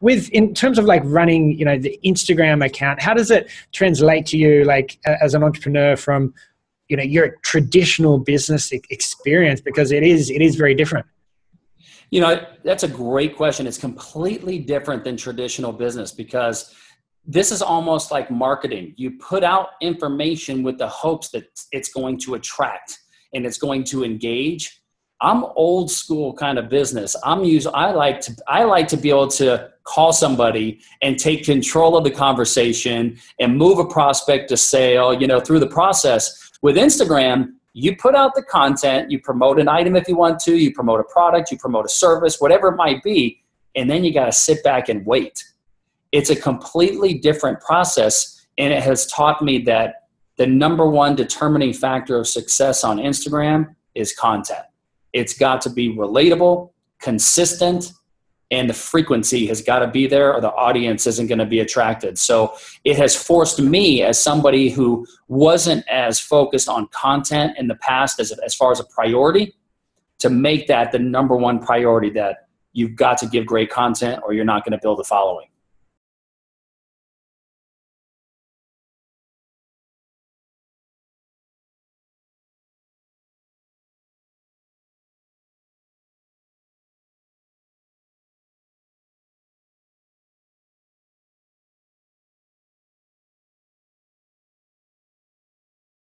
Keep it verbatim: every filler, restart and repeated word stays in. with, in terms of like running, you know, the Instagram account, how does it translate to you, like as an entrepreneur, from, you know, your traditional business experience? Because it is, it is very different. You know, that's a great question. It's completely different than traditional business, because this is almost like marketing. You put out information with the hopes that it's going to attract and it's going to engage. I'm old school kind of business. I'm used, I like to, I like to be able to call somebody and take control of the conversation and move a prospect to sale, you know, through the process. With Instagram, you put out the content, you promote an item if you want to, you promote a product, you promote a service, whatever it might be, and then you got to sit back and wait. It's a completely different process, and it has taught me that the number one determining factor of success on Instagram is content. It's got to be relatable, consistent, and the frequency has got to be there or the audience isn't going to be attracted. So it has forced me, as somebody who wasn't as focused on content in the past as, as far as a priority, to make that the number one priority, that you've got to give great content or you're not going to build a following.